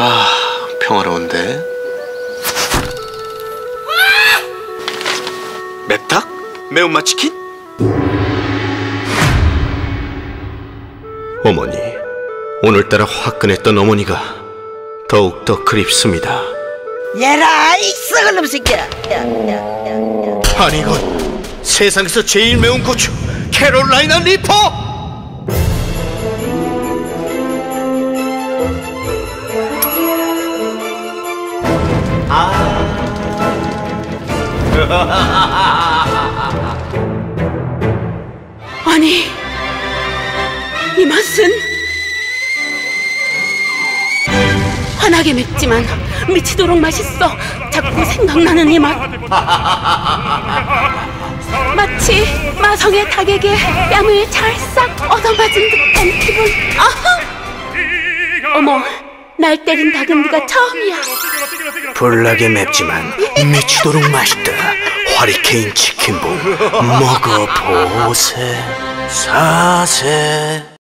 아, 평화로운데. 맵닭? 매운맛 치킨? 어머니, 오늘따라 화끈했던 어머니가 더욱더 그립습니다. 얘라, 이 썩은 놈새끼야. 아니, 이건 세상에서 제일 매운 고추, 캐롤라이나 리퍼! 아니, 이 맛은 환하게 맵지만 미치도록 맛있어. 자꾸 생각나는 이 맛, 마치 마성의 닭에게 뺨을 찰싹 얻어맞은 듯한 기분. 아하! 어머, 날 때린 닭은 네가 처음이야. 불나게 맵지만 미치도록 맛있다. 허리케인 치킨봉 먹어보세. 사세.